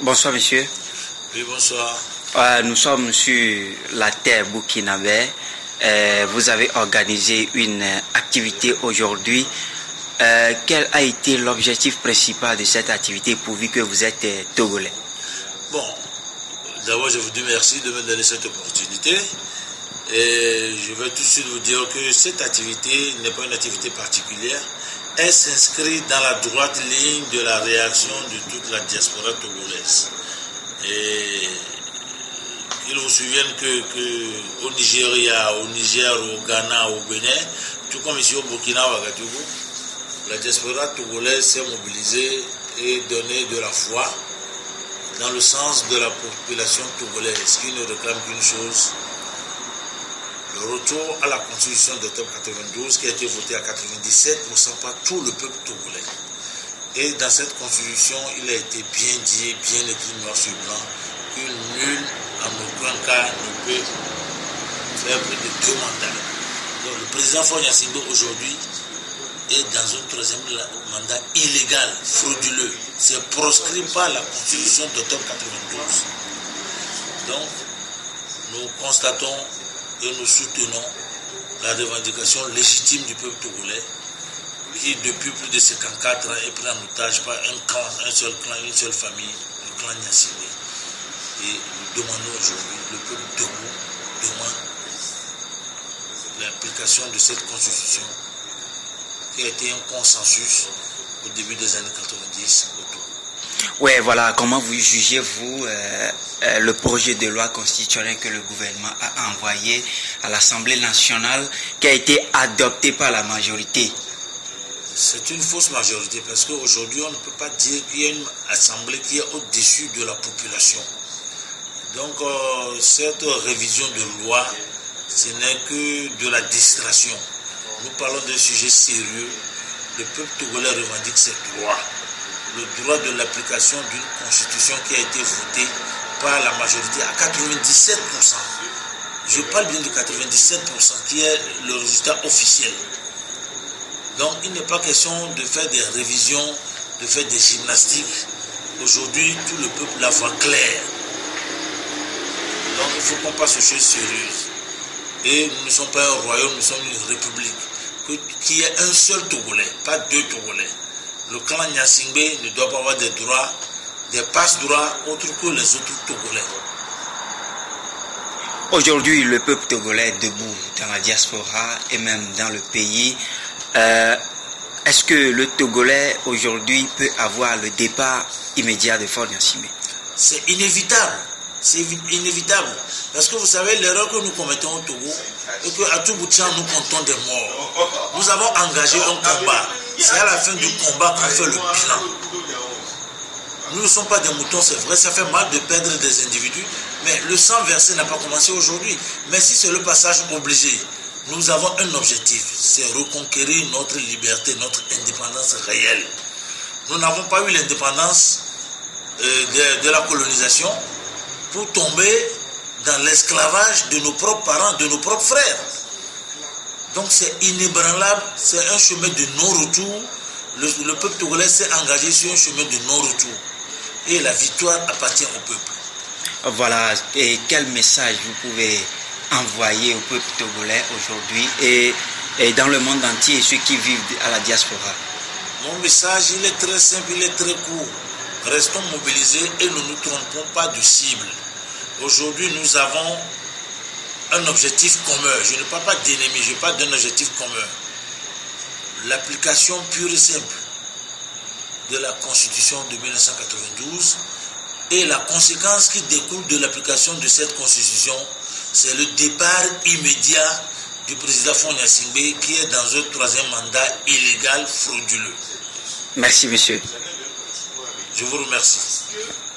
Bonsoir, monsieur. Oui, bonsoir. Nous sommes sur la terre burkinabé. Vous avez organisé une activité aujourd'hui. Quel a été l'objectif principal de cette activité pourvu que vous êtes togolais? Bon, d'abord je vous dis merci de me donner cette opportunité. Et je vais tout de suite vous dire que cette activité n'est pas une activité particulière. Elle s'inscrit dans la droite ligne de la réaction de toute la diaspora togolaise. Et ils vous souviennent qu'au Nigeria, au Niger, au Ghana, au Bénin, tout comme ici au Burkina, au Ouagadougou, la diaspora togolaise s'est mobilisée et donné de la foi dans le sens de la population togolaise qui ne réclame qu'une chose, le retour à la constitution d'octobre 92 qui a été votée à 97% par tout le peuple togolais. Et dans cette constitution, il a été bien dit, bien écrit noir sur blanc, que nul, en aucun cas, ne peut faire plus de 2 mandats. Donc le président Faure Gnassingbé aujourd'hui est dans un 3e mandat illégal, frauduleux. C'est proscrit par la constitution d'octobre 92. Donc nous constatons et nous soutenons la revendication légitime du peuple togolais qui depuis plus de 54 ans est pris en otage par un clan, un seul clan, une seule famille, le clan Gnassingbé. Et nous demandons aujourd'hui, le peuple togo demande l'application de cette constitution qui a été un consensus au début des années 90 au Togo. Oui, voilà, comment vous jugez-vous le projet de loi constitutionnelle que le gouvernement a envoyé à l'Assemblée nationale qui a été adopté par la majorité? C'est une fausse majorité parce qu'aujourd'hui on ne peut pas dire qu'il y a une assemblée qui est au-dessus de la population. Donc cette révision de loi, ce n'est que de la distraction. Nous parlons d'un sujet sérieux. Le peuple togolais revendique ses droits. Le droit de l'application d'une constitution qui a été votée par la majorité à 97%. Je parle bien de 97% qui est le résultat officiel. Donc il n'est pas question de faire des révisions, de faire des gymnastiques. Aujourd'hui, tout le peuple la voit claire. Donc il faut qu'on passe aux choses sérieuses. Et nous ne sommes pas un royaume, nous sommes une république. Qui est un seul Togolais, pas 2 Togolais. Le clan Gnassingbé ne doit pas avoir des droits, des passe-droits autres que les autres Togolais. Aujourd'hui, le peuple togolais est debout dans la diaspora et même dans le pays. Est-ce que le Togolais aujourd'hui peut avoir le départ immédiat de Faure Gnassingbé? C'est inévitable. C'est inévitable. Parce que vous savez, l'erreur que nous commettons au Togo est qu'à tout bout de champ, nous comptons des morts. Nous avons engagé un combat. C'est à la fin du combat qu'on fait le bilan. Nous ne sommes pas des moutons, c'est vrai. Ça fait mal de perdre des individus. Mais le sang versé n'a pas commencé aujourd'hui. Mais si c'est le passage obligé, nous avons un objectif, c'est reconquérir notre liberté, notre indépendance réelle. Nous n'avons pas eu l'indépendance de la colonisation pour tomber dans l'esclavage de nos propres parents, de nos propres frères. Donc c'est inébranlable, c'est un chemin de non-retour. Le peuple togolais s'est engagé sur un chemin de non-retour. Et la victoire appartient au peuple. Voilà, et quel message vous pouvez envoyé au peuple togolais aujourd'hui et dans le monde entier, ceux qui vivent à la diaspora? Mon message, il est très simple, il est très court. Restons mobilisés et ne nous trompons pas de cible. Aujourd'hui, nous avons un objectif commun. Je ne parle pas d'ennemi, je parle d'un objectif commun. L'application pure et simple de la Constitution de 1992 et la conséquence qui découle de l'application de cette Constitution, c'est le départ immédiat du président Faure Gnassingbé qui est dans un 3e mandat illégal frauduleux. Merci, monsieur. Je vous remercie.